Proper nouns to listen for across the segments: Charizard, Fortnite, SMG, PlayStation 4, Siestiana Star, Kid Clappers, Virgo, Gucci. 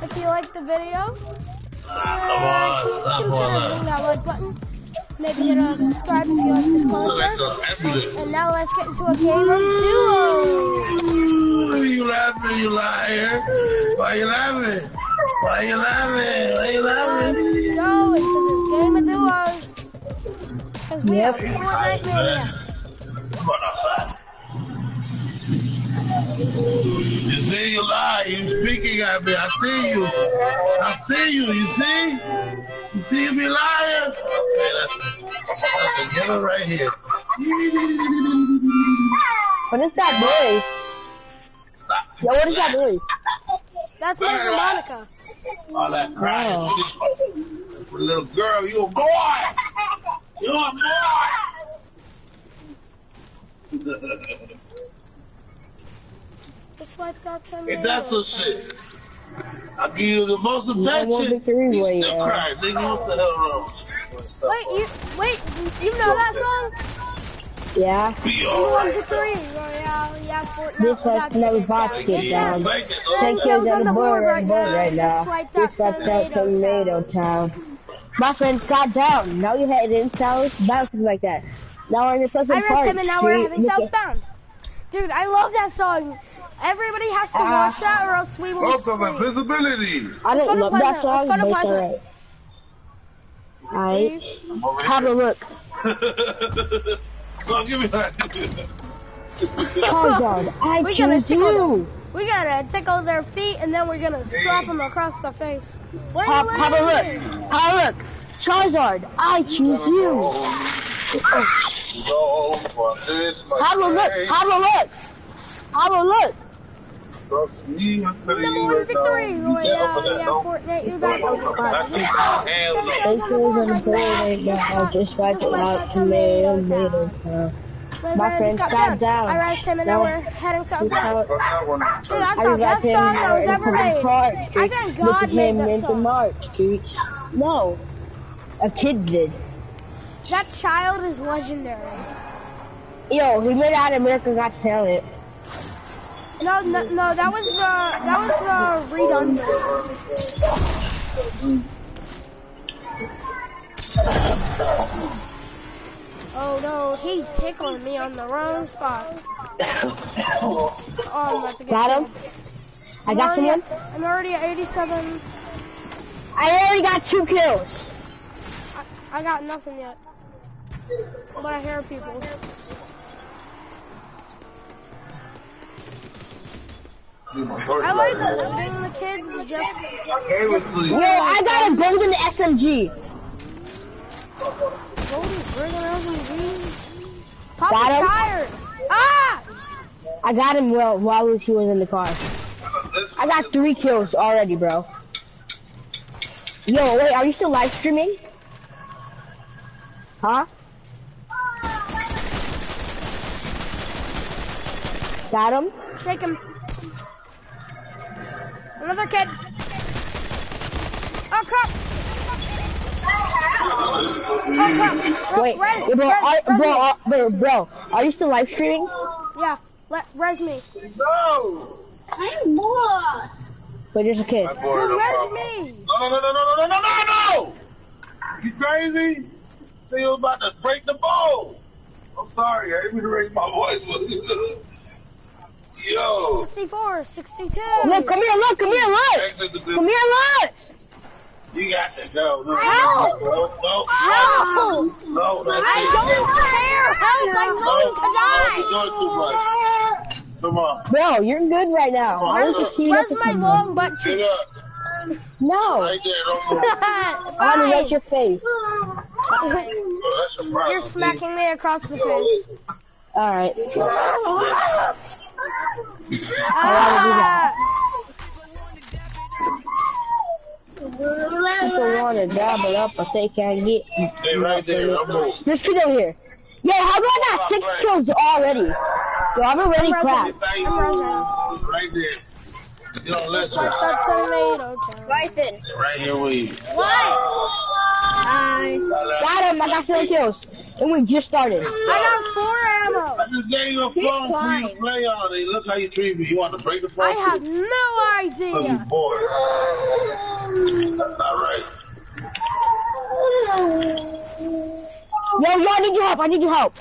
If you liked the video, please consider hitting that like button. Maybe hit subscribe if you like this content. And now let's get into a game of duos. What are you laughing, you liar? Why are you laughing? Why are you laughing? Why are you laughing? Let's go into this game of duos. Because we have Fortnite Maniacs. Come on outside. You see, you lie. You speaking at me. I see you. I see you. You see? You see you be lying? Okay, that's the yellow right here. What is that noise? Stop. Yo, what is that noise? That's my harmonica. All that crying shit. Little girl, you a boy. You a boy. If that's some shit, I'll give you the most attention. He's still crying, nigga. What the hell wrong? Wait, you know that song? Yeah. This one's another box get down. Thank you, the board right now. This one's that tomato town. My friends got down. Now you're heading southbound, something like that. Now we're in the Pleasant Park. I read them and now we're heading southbound. Dude, I love that song. Everybody has to watch that or else we will scream. Welcome to Invisibility. I don't love that song, but it's alright. Alright. Have a look. Come on, give me that. Charizard, I choose you. We gotta tickle their feet and then we're gonna slap them across the face. Have a look. Have a look. Charizard, I choose you. No, for this, my have a look, have a look, have a look. My friends got down. I rise him and now we're heading to the park. Dude, that's the best song that was ever made. I think God made that song. No, a kid did. That child is legendary. Yo, he made out of America Got Talent. No, that was the redundant. Oh no, he's tickling me on the wrong spot. Oh, I'm about to get got him. I got someone. I'm already at 87. I already got 2 kills. I got nothing yet. But I hear people. I like getting the kids just... Yo, I got a golden SMG. Golden SMG? Pop the tires! Ah! I got him while he was in the car. I got 3 kills already, bro. Yo, wait, are you still live streaming? Huh? Got him. Shake him. Another kid. Oh crap! Wait, res, bro, are you still live streaming? Yeah, res me. No! I'm lost. Wait, there's a kid. Res me! No! You crazy? See, you was about to break the ball. I'm sorry, I didn't mean to raise my voice. Yo. 64, 62. Look, come here, look, come here, look. Come here, look. You got to go. No. I don't care. I'm going to die. Come on. No, you're good right now. Where's my long butt cheek? No. Right there, don't move. Honey, that's your face. You're smacking me across the face. Alright. People wanna double up, but they can't get. Stay right there. There's kids over here. Yo, how about that? 6 kills already. Yo, I'm already clapped. Right there. You don't listen. Bryson. Right here with you. What? Got him. I got 7 kills. And we just started. I got 4 ammo. I just gave you a phone for you to play on. Look how you treat me. You want to break the phone? I have no idea. That's not right. Yo, I need your help. I need your help.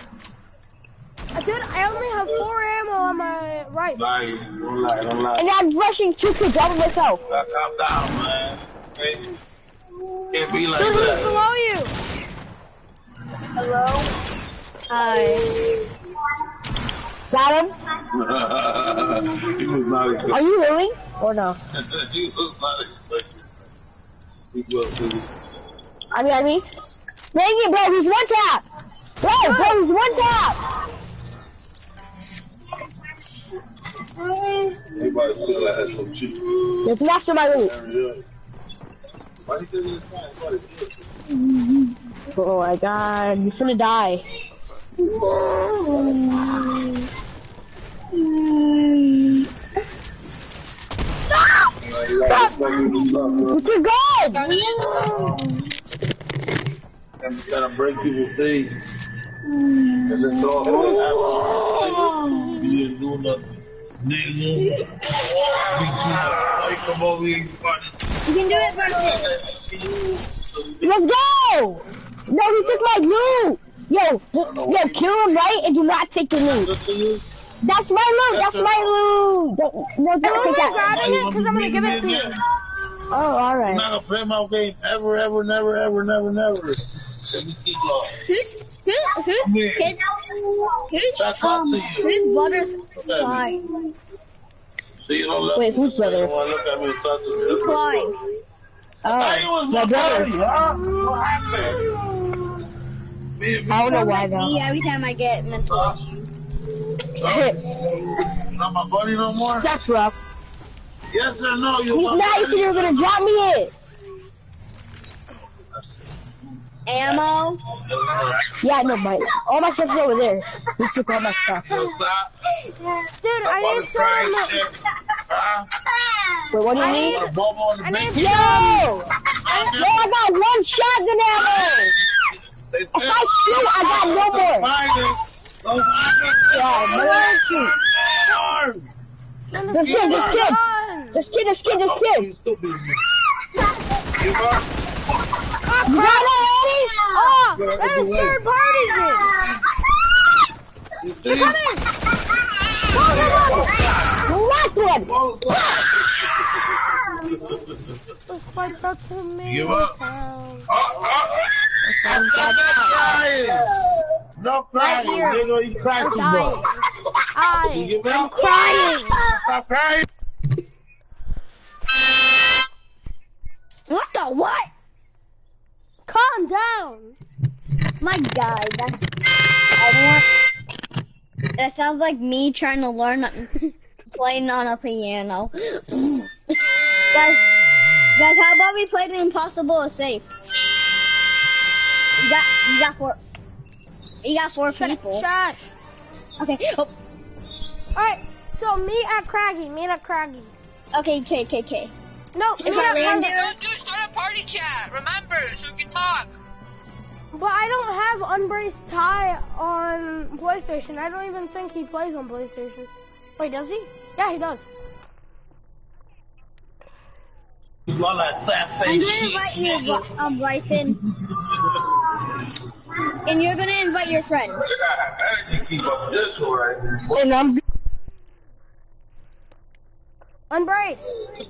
Dude, I only have 4 ammo on my right. Lying. Don't lie. Don't lie. And I'm rushing 2 kids all by myself. Calm down, man. Can't be like Dude, who's below you? Hello? Hi. Got him? He was not expecting. Are you really? Or no? He was not expecting. He was really. I mean? Dang it, bro, he's 1 tap! Bro, he's 1 tap! Everybody's still like that so cheap. Let's master my loot. Oh my god, you're gonna die. Stop! Stop! It's your gun! I'm trying to break people's face. And it's all you didn't do nothing. Nigga. Come over here, you can do it, Brandon. Let's go! No, he took my loot! Yo, kill him right and do not take the loot. That's my loot, that's my loot! Don't take that. I'm grabbing it because I'm gonna give it to you. Oh, alright. I'm not gonna play my game ever, ever, never, ever, never, never. Who's brother's flying? Wait, who's brother? He's flying. Oh, my brother. I don't know why though. Every time I get mental issues. Not my buddy no more? That's rough. Yes or no? You were gonna drop me it. Ammo? Yeah, no, Mike. All my stuff's over there. He took all my stuff. Dude, I need someone. Wait, what do you need? Yo! I got 1 shotgun ammo! If I shoot, I got no more! Yeah, no more! This kid! He's still beating me. You got it, lady? Oh, that is third party thing. They're coming. Let's fight back to me. Give up. I'm crying. Stop crying, nigga. You cry too much. I'm crying. Stop crying. What the what? Calm down! My god, that sounds like me trying to learn playing on a piano. Guys, how about we play the impossible is safe? You got four people. Shut. Okay. Oh. Alright, so meet at Craggy. Okay, KKK. No, it's Orlando. Don't do start a party chat. Remember, so we can talk. But I don't have Unbraced Ty on PlayStation. I don't even think he plays on PlayStation. Wait, does he? Yeah, he does. I'm gonna invite you, Bryson. And you're gonna invite your friend. And I'm Unbraced.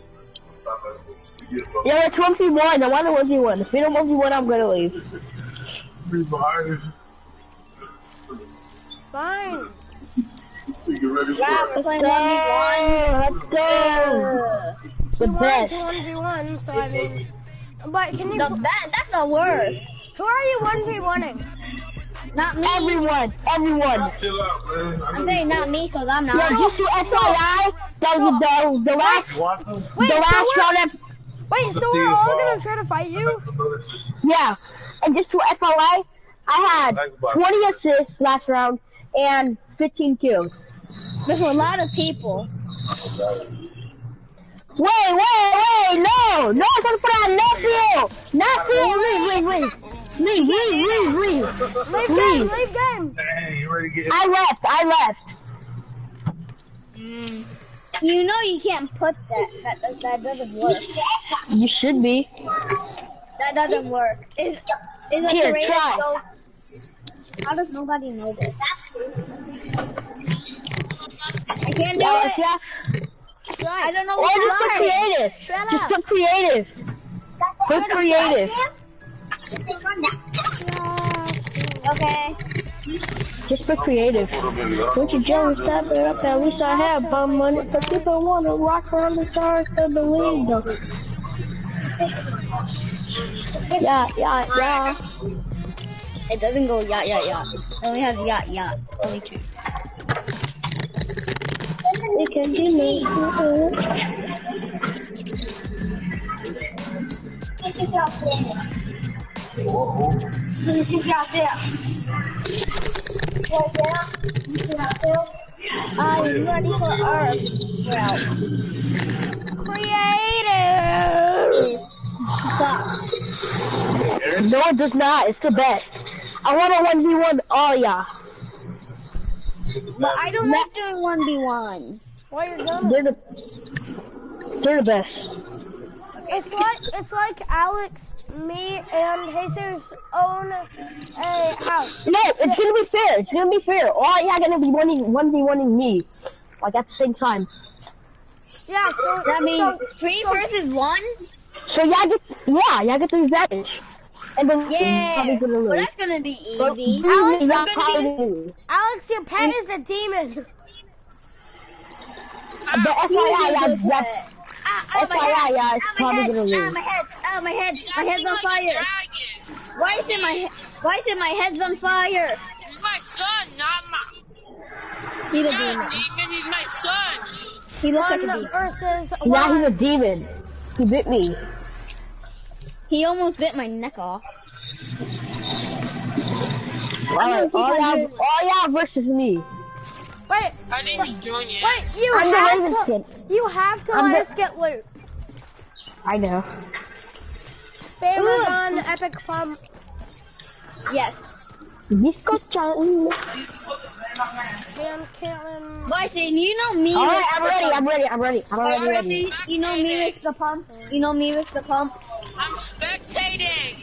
Yeah, it's 1v1. I want to 1v1. If we don't 1v1, I'm gonna leave. Fine. Wow, we're playing 1v1. Let's go. The best. 1v1, so I mean. But can you? That's the worst. Who are you 1v1ing? Not me. Everyone. I'm saying not me, cause I'm not. Yeah, you see SII? That was the last round. Wait, so we're all gonna try to fight you? Yeah, and just to FYI, I had 20 assists last round and 15 kills. There's a lot of people. Wait, no! No one's gonna put out nephew! Leave game! I left! You know you can't put that. That doesn't work. You should be. That doesn't work. Is it here, the try. Go? How does nobody know this? I can't do it. Yeah. I don't know what to do. Just put creative. Put creative. Okay. Just for creative. Don't you jealous that it up? At least I have bomb money, but you don't want to rock around the stars to believe them. Yeah. It doesn't go yeah. It only has yeah. Only two. It can be me. I'm ready for Earth. Well, creative. Sucks. No, it does not. It's the best. I want a 1v1 all y'all. But I don't like doing 1v1s. Why are you going? They're the best. It's like Alex. Me and Jesus own a house. No, it's gonna be fair. It's gonna be fair. All y'all gonna be 1v1ing me, like at the same time. Yeah. So that means three versus one. So y'all get the advantage. And then yeah, well, that's gonna be easy. So, Alex, your pet is a demon. But FYI, my head. My head's on fire. Why is it my head's on fire? He's my son, not my... He's a demon. He's my son. He looks like a demon. Nah, he's a demon. He bit me. He almost bit my neck off. All y'all versus me. Wait. I didn't even join yet. Wait, you have to let us get loot. I know. Spam on Epic Plum. Yes. Disco-chan. Spam Caitlin. Bison, you know me. Alright, I'm ready. You know me with the pump. I'm spectating.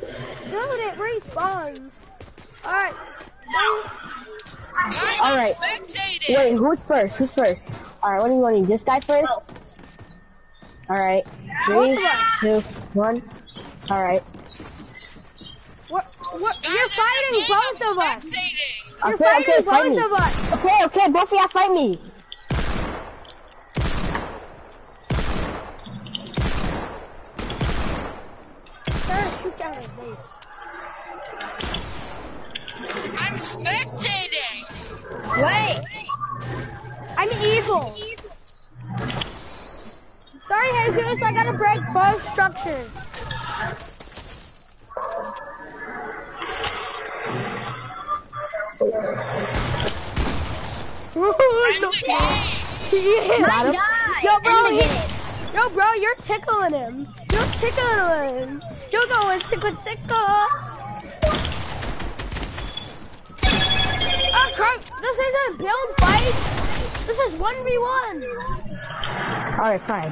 Dude, it respawns. Alright. Alright. Wait, who's first? Alright, what do you want to do? This guy first? Oh. Alright. 3, 2, 1. Alright. You're fighting both of us! Okay, both of y'all fight me! Sir, shoot down his base. I'm spectating! Wait! I'm evil! Sorry, Jesus, I gotta break both structures. Yo, bro, you're tickling him. You're going tickle. Oh crap, this isn't a build fight! This is 1v1! Alright, fine.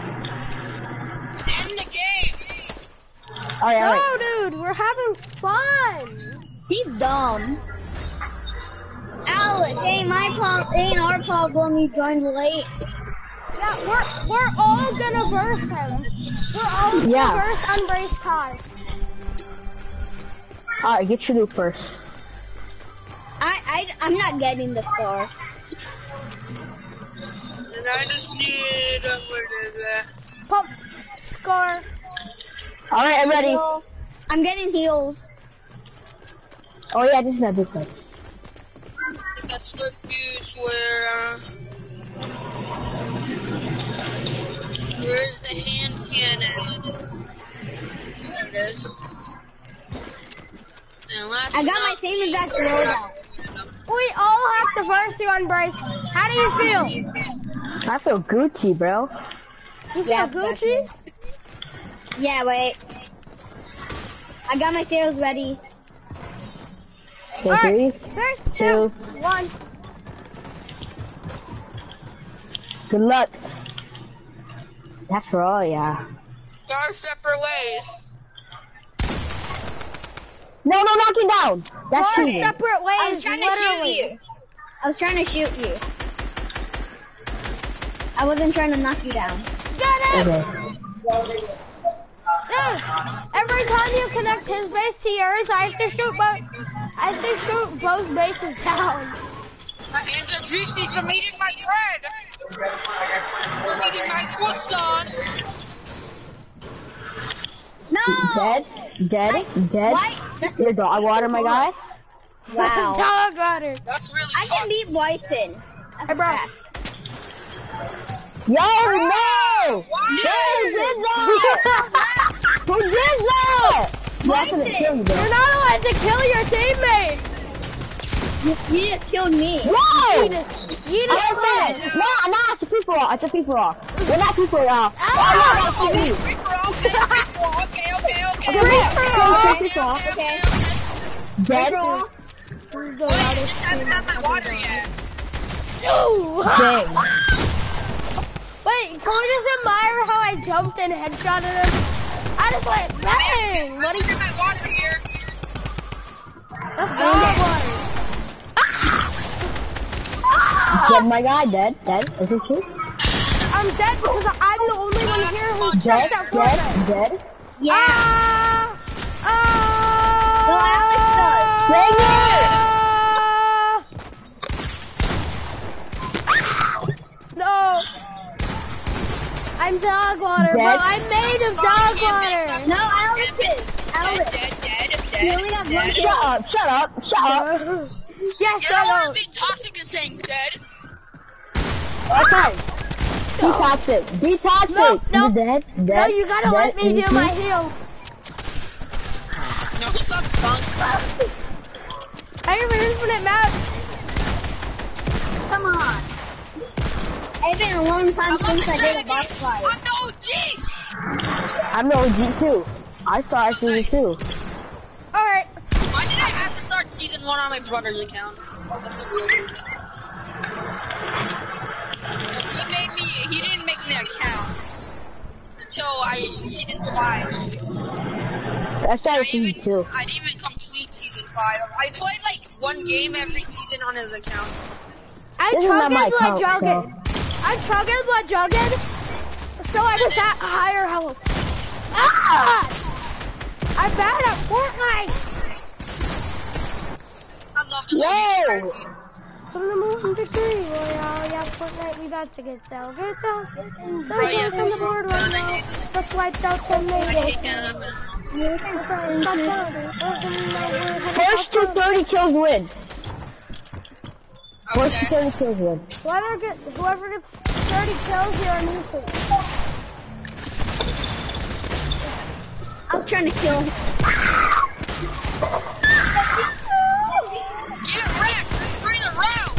End the game! Alright, no, dude, we're having fun! He's dumb. Alex, ain't our problem you joined late. Yeah, we're all gonna verse him. We're all gonna verse on Brace Todd. Alright, get your loot first. I'm not getting the star. And I just need a word. Pop score. Alright, I'm ready. I'm getting heals. Oh yeah, this is not good. That's the dude where is the hand cannon? There it is. And last I got my same exact loadout. We all have to verse you on Bryce. How do you feel? I feel Gucci, bro. You feel Gucci? Yeah, wait. I got my cereals ready. Okay, all right. 3, 2, 1. Good luck. That's for all, yeah. There are separate ways. No, no, knock him down. That's two separate ways. I was trying to shoot you. I was trying to shoot you. I wasn't trying to knock you down. Got him! Okay. Dude, every time you connect his base to yours, I have to shoot both bases down. My hands are greasy from eating my bread. From eating my croissant. No! Dead? What? Your dog water, my guy? Wow. Dog water. That's really I can beat Bison. Hey, bro. Yo, no! Who did that? Who did that? You're not allowed to kill your teammate. You just killed me. Whoa! You just no, it's a free-for-all. It's a free-for-all. We're not free-for-all. Oh, no, you. Okay. Free-for-all. Dead. I just haven't had my water yet. Dang. Wait, can we just admire how I jumped and headshotted him? I just went, bang! Let me get my water here. That's dog water. Dead, my guy, dead. Is it true? I'm dead because I'm the only one here who's dead. Yeah. No, Alex does. Bring it! No. I'm dog water, bro. I'm made of dog water. No, Alex. Dead. You only have one kill. Shut up. Yeah, shut up. You're being toxic and saying dead. Okay. Be toxic. No. You dead. No, you gotta let me do my heals. No, stop spunk. I have an infinite map. Come on. It's been a long time since I did a boss fight. I'm the OG! I'm the OG too. I started season 2. Alright. Why did I have to start season 1 on my brother's account? That's a real reason. Because he didn't make me an account. Until he didn't fly. I started season 2. I didn't even complete season 5. I played like one game every season on his account. I chugged, so I was at higher health. I'm bad at Fortnite! I love this game. From the move from victory royale, yeah, Fortnite, we about to get down. Get down on the board right now. Just wiped out some natives. First to 30 kills win. Okay. First to 30 kills win. Whoever gets 30 kills, you're a nuisance. I was trying to kill him. Get wrecked! Bring the round!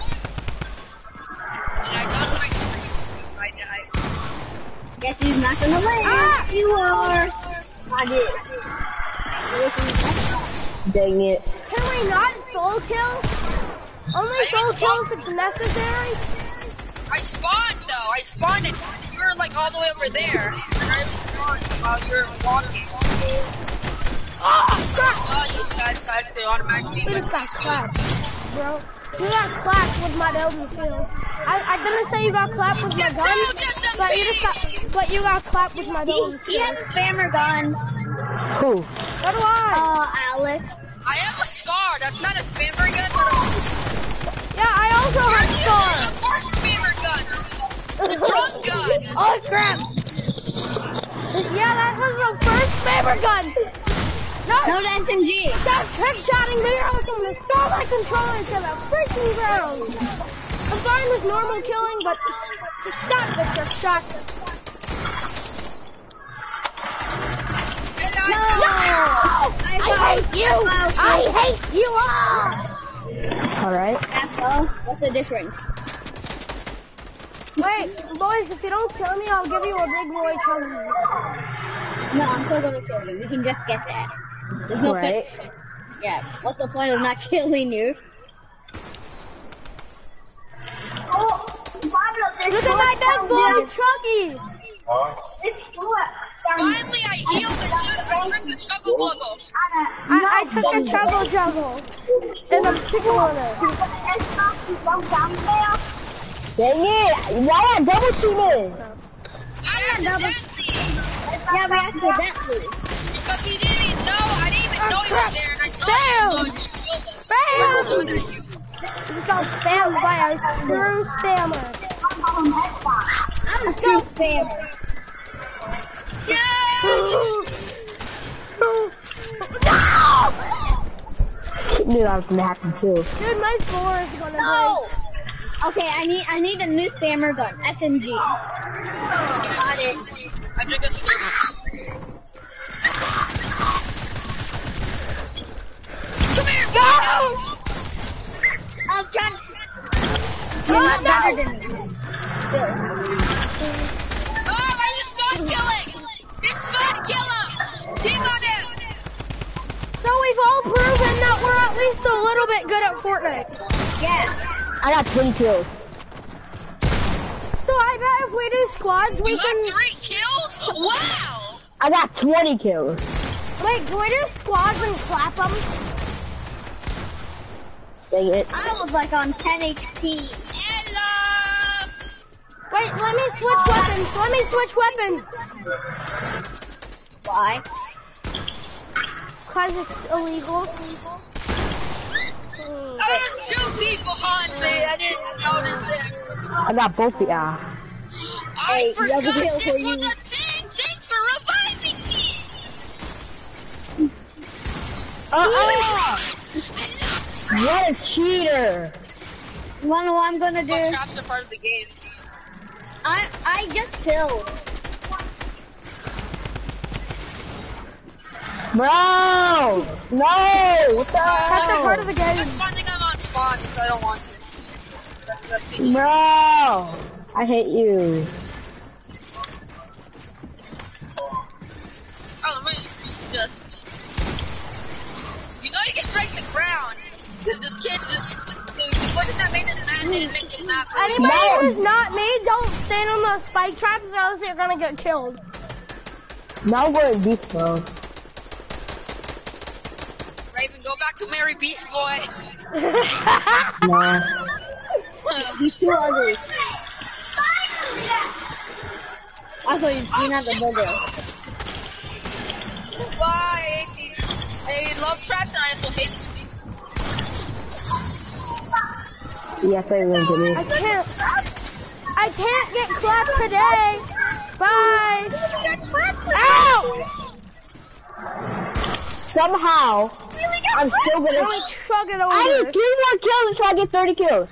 And I got my screen. I died. Guess who's not gonna win? Ah, you are! I did. Dang it. Can we not soul kill? Only soul kills if necessary. I spawned though. I spawned it. You were like all the way over there, and I was spawned while you were walking. Oh crap! Oh, you guys, they automatically got clapped, bro. You got clapped with my elbow shield. I didn't say you got clapped with my gun, but you got clapped with my elbow shield. He has a spammer gun. Who? What do I? Alice. I have a scar. That's not a spammer gun, but yeah, I also have a scar. There's a worse spammer gun. The drum gun. Oh crap! Yeah, that was the first spammer gun. No, the SMG. Stop trick-shotting me! I'm gonna throw my controller into the freaking ground. I'm fine with normal killing, but just stop the trick shot. No! I hate you all! Alright. Asshole, what's the difference? Wait, boys, if you don't kill me, I'll give you a big Roy challenge. No, I'm still gonna kill you. We can just get that. There's no point. Yeah, what's the point of not killing you? Oh, Look at my dead boy, Chuggy! Finally, I healed and took the Chuggle Wuggle. I took the Chuggle Juggle. And I'm chicken on it. Dang it! Why I double cheated? I accidentally. Because he didn't even know. I didn't even know you were there. And I saw you. Spam! Spam! He got spammed by a true spammer. I'm a true spammer. No! Knew that was gonna happen too. Dude, my floor is gonna break. Okay, I need a new spammer gun. SMG. Got it. I took a stick. Come here, go! I'm trying to... You're not better than me. Oh, are you spot killing? It's spot killer! Team on him! So we've all proven that we're at least a little bit good at Fortnite. Yeah. I got 20 kills. So I bet if we do squads, we can... You got 3 kills? Wow! I got 20 kills. Wait, can we do squads and clap them? Dang it. I was like on 10 HP. Hello! Wait, let me switch weapons. Let me switch weapons. Why? Because it's illegal. Oh, there's 2 people behind me. I didn't notice it. I got both the I forgot this was a thing. Thanks for reviving me. Uh-oh. What a cheater! You wanna know what I'm gonna do? Traps are part of the game. I just killed. Bro! No! What the hell? That's part of the game. That's why I think I'm on spawn because I don't want to. That's bro! I hate you. Oh, let me just... You know you can break the ground. This kid, the person that made this map didn't make this map. Anybody who's not me, don't stand on those spike traps or else you're gonna get killed. Now we're in Beast Mode. Raven, go back to Mary Beast Boy. Nah. He's too ugly. Also, you've seen at the video. Bye. I love traps and I also hate them. Yeah, I can't get clapped today. Bye. Ow! Somehow, I'm still gonna chug it over. I need 3 more kills until I get 30 kills.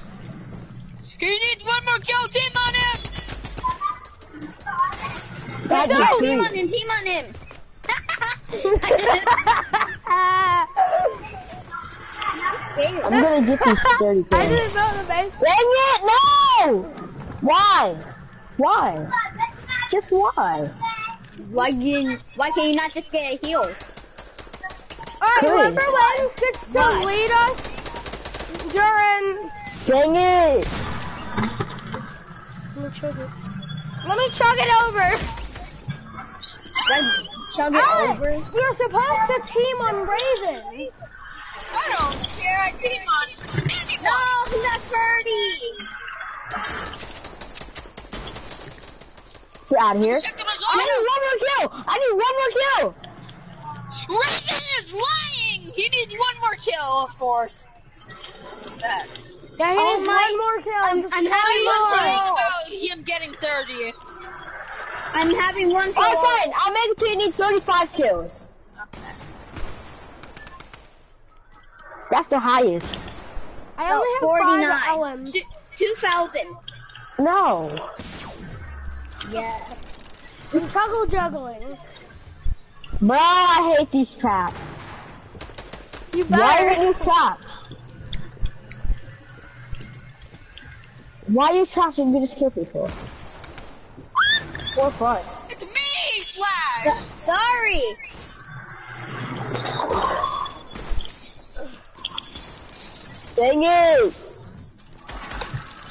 He needs 1 more kill. Team on him. No, team on him. Team on him. I'm gonna get these 30 kills. I didn't know the base. Dang it, no! Why? Why? Just why? Why can't you not just get a heal? Alright, remember when gets to lead us during... Dang it! Let me chug it over. You're supposed to team on Raven. I don't care, I team on anyone. No, he's not 30. Get out of here. I need 1 more kill. I need 1 more kill. Raven is lying. He needs 1 more kill, of course. What's that? Yeah, he needs 1 more kill. I'm having lying about him getting 30. I'm having 1 kill. Oh, fine. I'll make it you need 35 kills. That's the highest. I only have 49. 2,000. No. Yeah. I'm toggle juggling. Bro, I hate these traps. You better. Why are you trapped? Why are you trapped when you just kill people? For fun. It's me, Flash! Sorry! Dang it!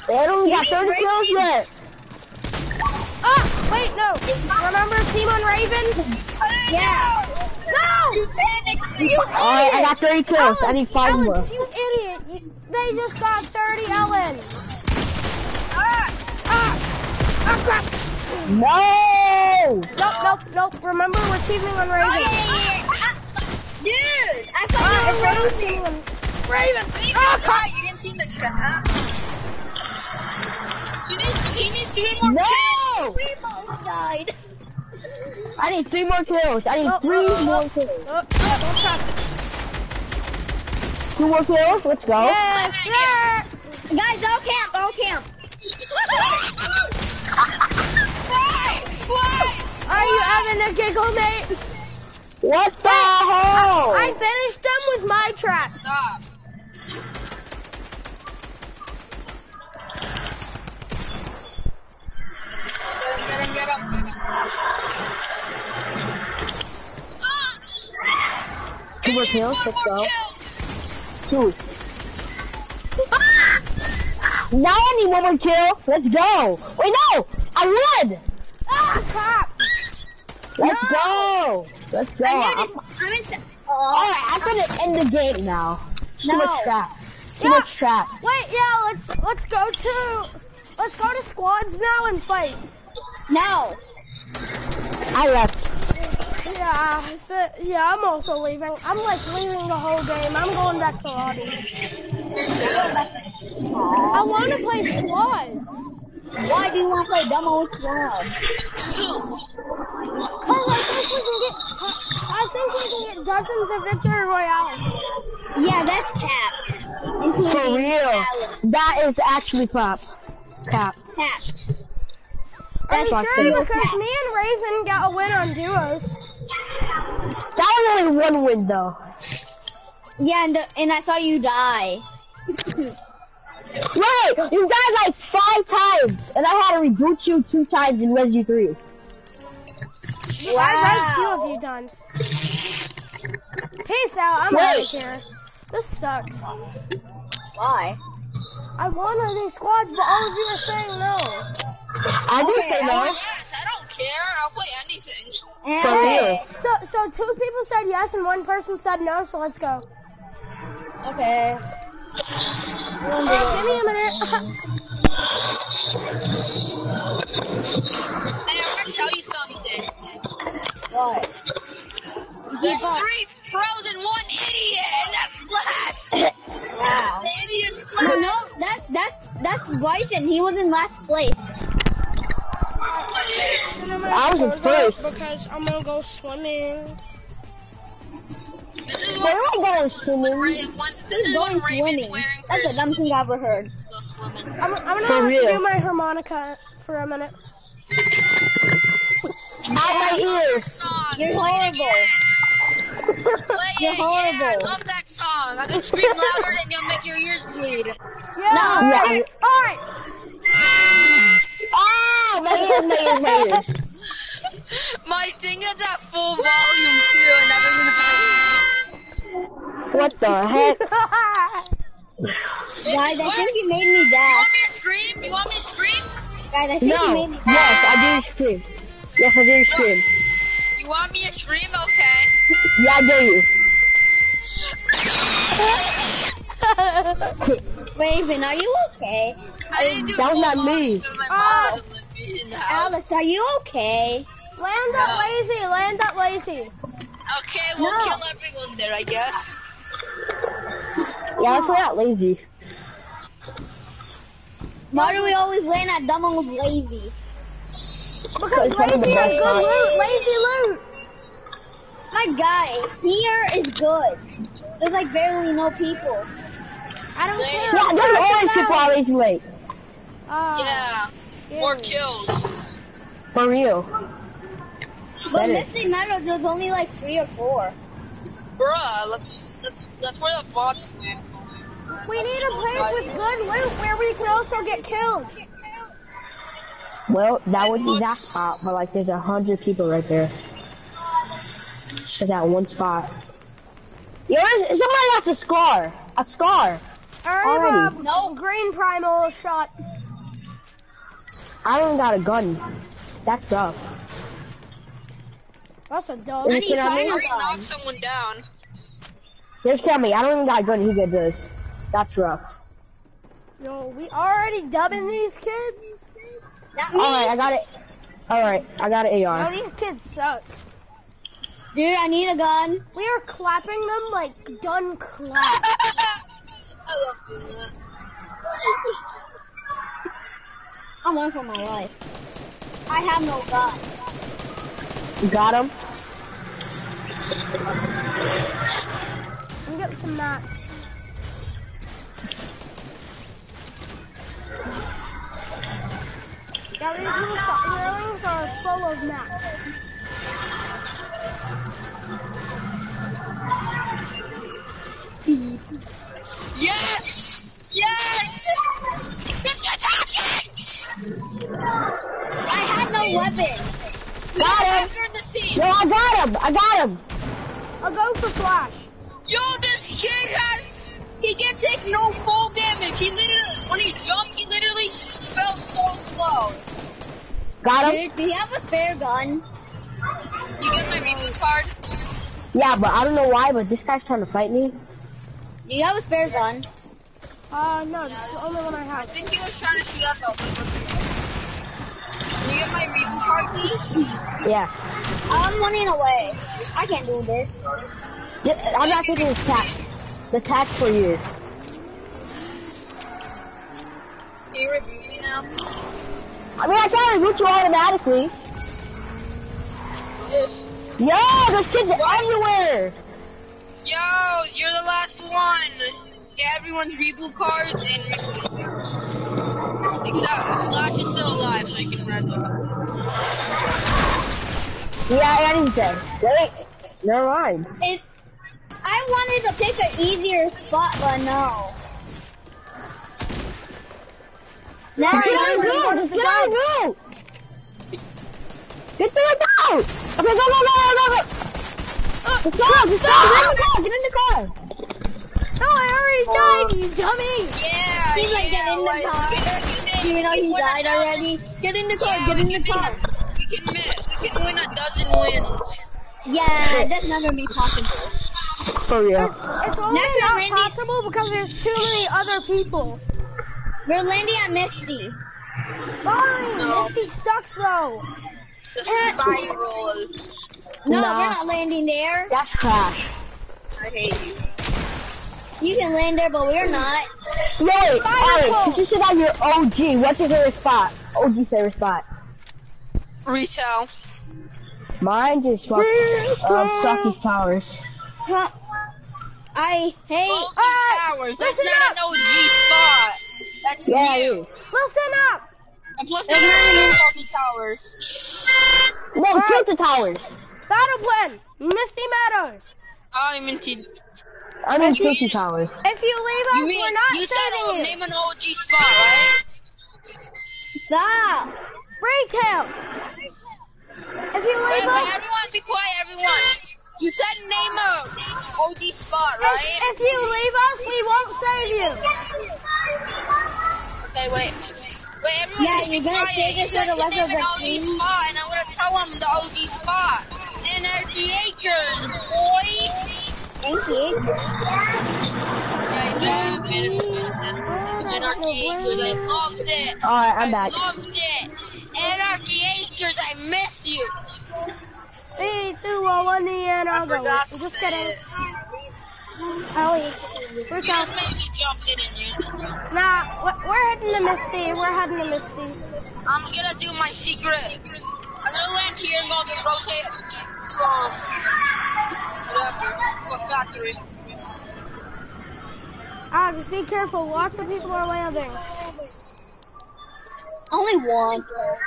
They only got 30 kills left! Ah! Wait, no! Remember Team Raven? Yeah! No! You idiot! You idiot! Alright, I got 30 kills. Alex, I need 5 more. Alex, you idiot! They just got 30, Ellen! Crap! No! Nope. Remember, we're teaming on Raven. Dude! I thought you were teaming on Raven! Oh, God! You didn't see the shot, huh? You didn't see me? No! We both died! I need 3 more kills. I need 3 more kills. Oh. 2 more kills. Let's go. Yes, sir. Guys, all camp. All camp. Are you having a giggle, mate? What the hell? I finished them with my trap. Stop. Get him. Two more kills, let's go. 2. Now I need 1 more kill, let's go. Wait, no, I won. Ah, crap. Let's go. Alright, I'm gonna end the game now. Too much trap. Wait, yeah, let's go to squads now and fight. No. I left. Yeah, I'm also leaving. I'm like leaving the whole game. I'm going back to lobby. I want to play squads. Why do you want to play dumb old squad? Oh, I think we can get dozens of victory royales. Yeah, that's cap. For real, that is actually crap. Cap. Are you sure? Because me and Raven got a win on duos. That was only 1 win, though. Yeah, and I saw you die. Wait, you died like 5 times, and I had to reboot you 2 times and res you 3. Wow. I raised you a few times. Peace out, I'm out of here. This sucks. Why? I wanted these squads, but all of you are saying no. I didn't say no. Yes, I don't care. I'll play anything. Hey. So 2 people said yes and 1 person said no. So let's go. Okay. Give me a minute. Hey, I'm gonna tell you something. What? There's 3 pros and 1 idiot, and that's Slash. Wow. The idiot Slash. No, that's Bryson. He was in last place. I was in first. Because I'm gonna go swimming. This is what going swimming. That's the dumbest thing I've ever heard. I'm gonna do my harmonica for a minute. Out my ears. You're horrible. You're horrible. Yeah, I love that song. I can scream louder and you'll make your ears bleed. Yeah. No. Alright. Oh, my ears. My thing is at full volume too, and that doesn't matter. What the heck? Guys, I think you made me die. You want me to scream? Guys, I think you made me die. Yes, I do scream. You want me to scream? Okay. Yeah, I do. Raven, are you okay? That was not me. Alex, are you okay? Land up lazy. Okay, we'll kill everyone there, I guess. Yeah, let's land at lazy. Why do we always land at dumb old lazy? Because lazy has good loot. Lazy loot. My guy, here is good. There's like barely no people. I don't care. Yeah, there's always people at lazy late. Yeah, 4 kills. For real. But Mystic Meadows was only like 3 or 4. Bruh, that's where the box is. We need a place with good loot where we can also get kills. Well, that would be that spot, but like there's 100 people right there. So that one spot. Yo, somebody wants a scar. A scar. Alright, Rob, green primal shot. I don't got a gun. That's tough. That's a dog. How do you knock someone down? Just tell me, I don't even got a gun, he did this. That's rough. Yo, we already dubbing these kids? Not me. Alright, I got it. Alright, I got an AR. Yo, these kids suck. Dude, I need a gun. We are clapping them like done clap. I love doing that. I'm on for my life. I have no gun. You got him? I'm getting some knocks. Now these little railings are full of knocks. Yes! Yes! It's attacking! I had no weapon. Got him! No, I got him! I got him! I'll go for flash. Yo, this kid he can't take no full damage. He literally, when he jumped, he literally fell so slow. Got him. Dude, do you have a spare gun? You get my reload card? Yeah, but I don't know why, but this guy's trying to fight me. Do you have a spare gun? No, this is the only one I have. I think he was trying to shoot at the Can you get my reload card, please? Yeah. I'm running away. I can't do this. Yeah, I'm not taking this tack. The tack for you. Can you review me now? I mean, I can't root you automatically. Yes. Yo, there's kids everywhere. Yo, you're the last one. Get everyone's reboot cards and reboot. Except Flash is still alive, so you can rest up. Yeah, anything. Wait, never mind. I wanted to pick an easier spot, but no. Now get on go! Just get on go! Get the car! Okay, go! Get in the car! No, I already died, you dummy! Yeah, he's like, get in the car. Even though he died already, get in the car, get in the car. We can win a dozen wins. Yeah, that's not gonna be possible. Oh yeah. It's only not possible because there's too many other people. We're landing at Misty. Fine, no. Misty sucks though. The spiral. No, we're not landing there. That's trash. I hate you. You can land there, but we're not. Wait, Alex, since you said that you're OG, what's your favorite spot? OG favorite spot. Retail. Mine just Saki's Towers. I hate Towers. That's not an OG spot. That's you. Listen up. And plus, they're not Saki's Towers. No, kill the Towers. Battle plan. Misty Meadows. I'm in Saki's Towers. If you leave us, we're not saving you. You said name an OG spot, right? Stop. Retail. If you leave us, everyone be quiet, everyone. You said name a OG spot, right? If you leave us, we won't save you. Okay, wait, everyone be quiet. You said name an OG spot, and I'm gonna tell them the OG spot. Energy Acres, boy. Thank you. Energy Acres, I loved it. Alright, I'm back. I loved it. Anarchy Acres, I miss you. 3, 2, 1, the end. I'll go. Just kidding. I'll eat you. You just made me jump in you. Nah, we're heading to Misty. We're heading to Misty. I'm gonna do my secret. I'm gonna land here and go get rotated to the factory. Ah, just be careful. Lots of people are landing. Only one person.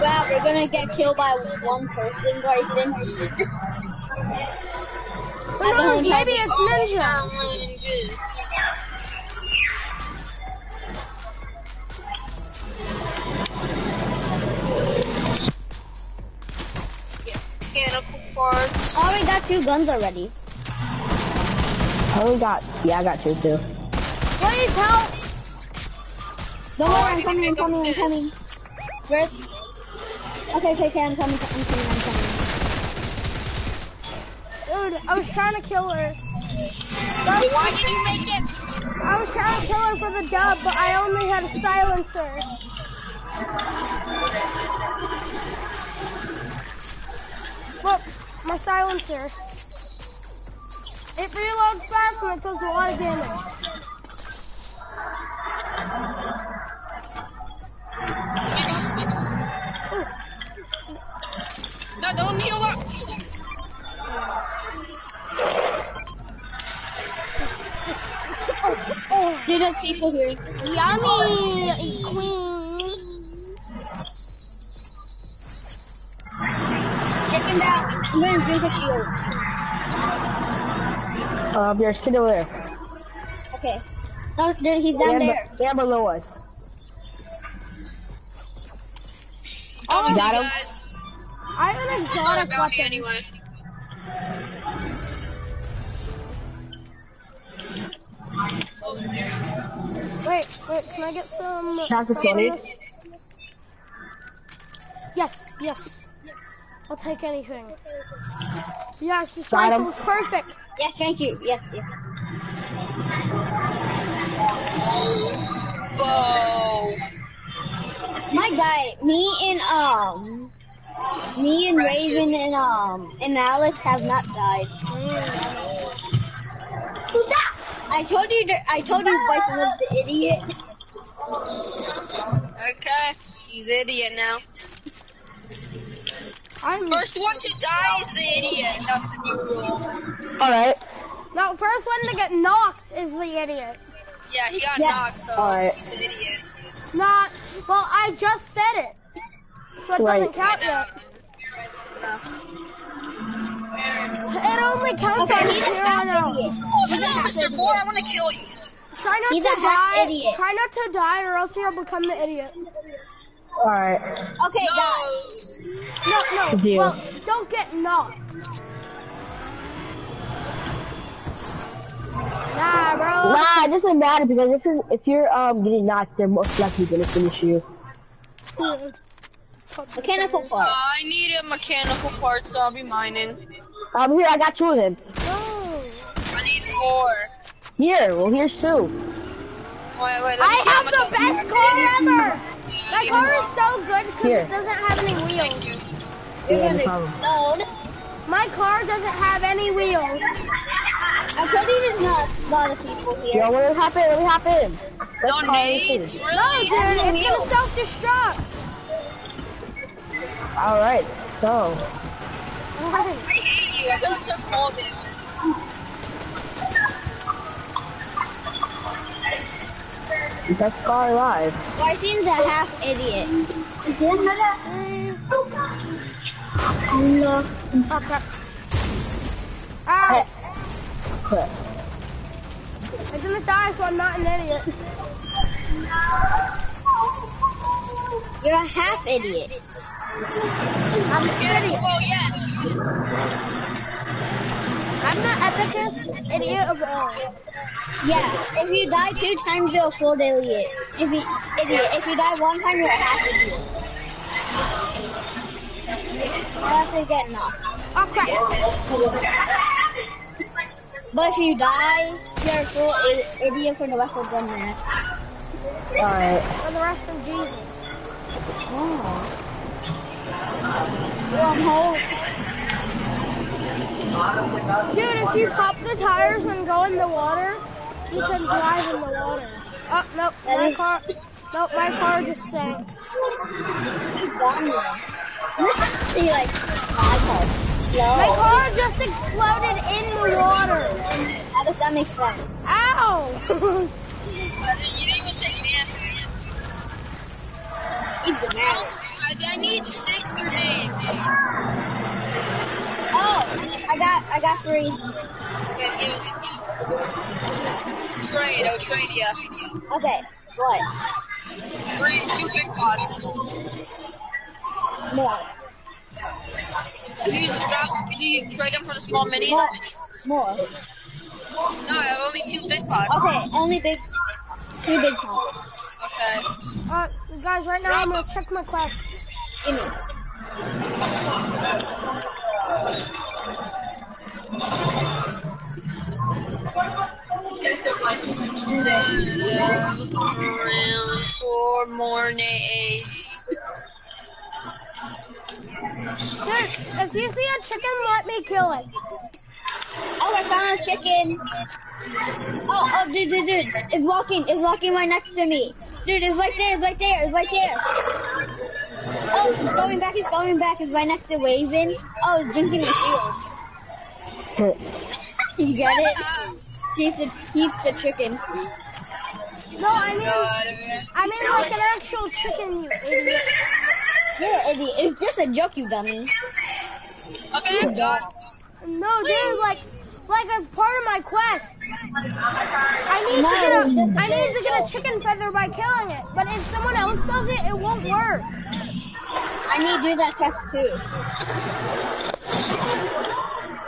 Wow, we're gonna get killed by one person, Grayson. No, maybe it's Ninja. Get mechanical parts. Oh, we got 2 guns already. I got 2 too. Please help! Don't worry, I'm coming. Where's? Okay, I'm coming. Dude, I was trying to kill her. Why did you make it? I was trying to kill her for the dub, but I only had a silencer. Look, my silencer. It reloads fast and it does a lot of damage. No, don't heal up. Oh, dude, there's people here. Yummy, queen. Check him out. I'm gonna drink a shield. There's kid over there. Okay. No, dude, he's down there. Down below us. Oh, we got him. I'm an exotic weapon anyway. Wait, can I get some? Yes. I'll take anything. Yes, the cycle was perfect. Yes, thank you. Yes. Oh. My guy, me and Precious. Raven and Alex have not died. I told you Bison was the idiot. Okay, he's an idiot now. First one to die is the idiot. Alright. No, first one to get knocked is the idiot. Yeah, he got knocked, so he's an idiot. Not, well, I just said it. So it doesn't count yet. It only counts on zero and oh. He's a half-idiot. I want to kill you. Try not to die or else you'll become the idiot. Alright. Okay, die. No, well, don't get knocked. Nah, bro. Nah, it doesn't matter because if you're getting knocked, they're most likely gonna finish you. Mechanical part. I need a mechanical part, so I'll be mining. Here, I got two of them. Oh. I need four. Here, well, here's two. Wait, I have the best car ever. My car is so good because it doesn't have any wheels. My car doesn't have any wheels. I told you there's not a lot of people here. Yo, what happened? Donate. Really? Dude, it's gonna self-destruct. Alright, so. I hate you. I really took all this. Best car alive. Bison's a half idiot. No. Okay. Ah. I didn't die, so I'm not an idiot. You're a half idiot. I'm an idiot. Oh yes. I'm the epicest idiot of all. Yeah, if you die 2 times, you're a full idiot. If you die 1 time, you're a half idiot. You have to get knocked. Okay. But if you die, you're a full idiot for the rest of 1 minute. Alright. For the rest of Jesus. Oh. You're on hold. Dude, if you pop the tires and go in the water, you can drive in the water. Oh, nope, my car just sank. You got me. See, like, my car. No. My car just exploded in the water. How does that make sense? Ow! You didn't even take damage. It's bad. I need 6 grenades. Oh, I got 3. Okay, give it. Trade, I'll trade ya. Okay, what? 3 and 2 big pots. More. Can you trade them for the small minis? More. No, I have only 2 big pots. Okay, only 3 big pots. Okay. Guys, right now I'm gonna check my quests. Around 4 more days. Sir, if you see a chicken, let me kill it. Oh, I found a chicken. Oh, dude. It's walking right next to me. Dude, it's right there. Oh, it's going back, it's right next to Wazen. Oh, it's drinking his shield. You get it? He's the chicken. No, I mean like an actual chicken, you idiot. Yeah, idiot, it's just a joke, you dummy. Okay, no, dude, like as part of my quest. I need to get a chicken feather by killing it, but if someone else does it, it won't work. I need to do that test too.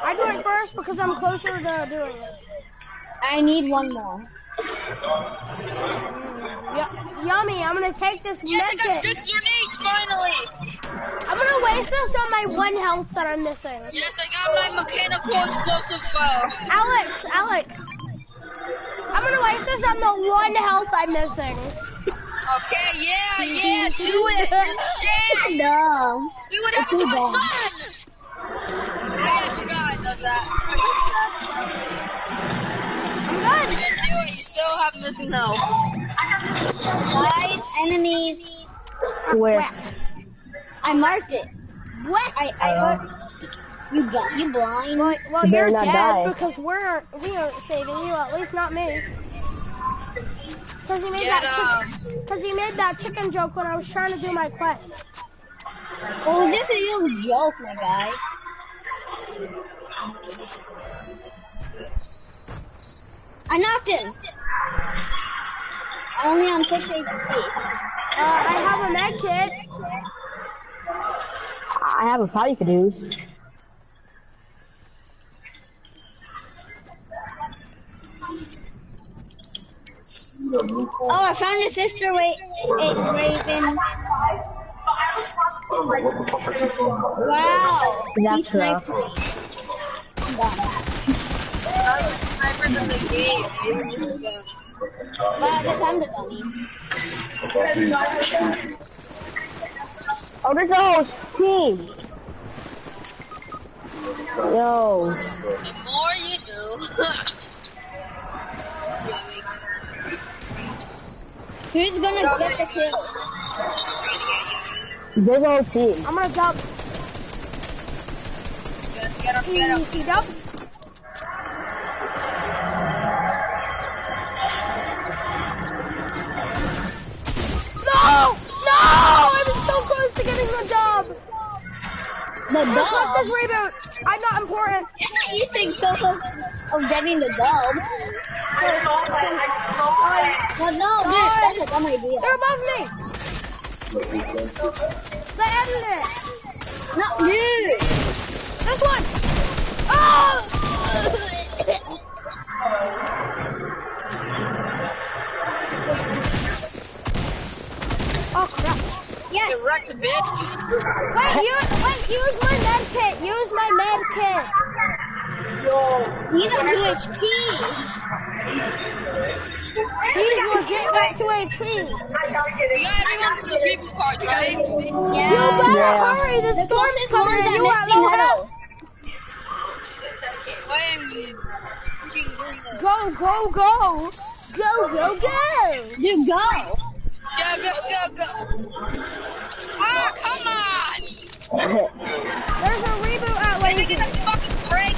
I do it first because I'm closer to doing it. I need one more. Yummy, I'm gonna take this medkit. Yes, I got 6 grenades, finally! I'm gonna waste this on my 1 health that I'm missing. Yes, I got my mechanical explosive bow. Alex! I'm gonna waste this on the 1 health I'm missing. Okay, yeah, do it! Shit! No. We would have to do it first! Hey, I forgot I did that. You didn't do it, you still have nothing now. Wide enemies. Where? I marked it. What? You blind. Well, you're dead because we aren't saving you, at least not me. Because he made that chicken joke when I was trying to do my quest. Oh, this is a joke, my guy. I knocked him. Only on 6 HP. I have a med kit. I have a pipe to use. Oh, I found his sister. Wait, Raven. Wow. That's he sniped me. Snipers in the game. Wow, that's under them. Oh, there's a whole team. Yo. The more you do. Who's gonna get the kill? There's a whole team. I'm gonna jump. Get up. No! I was so close to getting the job! Let's reboot! I'm not important! You think so close of getting the job? No, that's a dumb idea. They're above me! They ended it! No, dude! This one! Oh! Oh crap! Yes. You wrecked a bitch. Wait! Use my med kit. Use my med kit. He's on 2 HP. He's legit at 2 HP. You got everyone to the people card, right? Yeah. You better hurry. The storm's coming. You at low health. I am freaking doing this. Go! You go. Go! Ah, come on! There's a reboot at Wazen. Get a fucking break!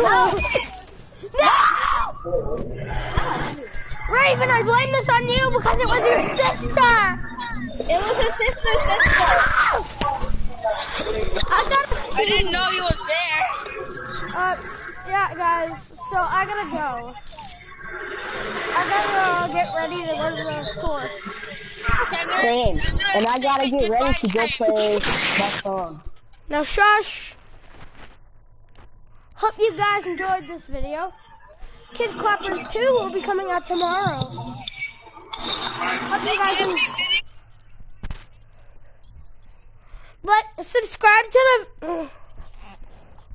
No! Raven, I blame this on you because it was your sister! It was his sister's sister! I didn't know you was there! Yeah, guys, so I gotta go. I gotta get ready to go to the store. Same. And I gotta get ready to go play that song. Now shush. Hope you guys enjoyed this video. Kid Clappers 2 will be coming out tomorrow. But subscribe to the...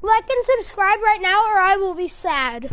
Like and subscribe right now or I will be sad.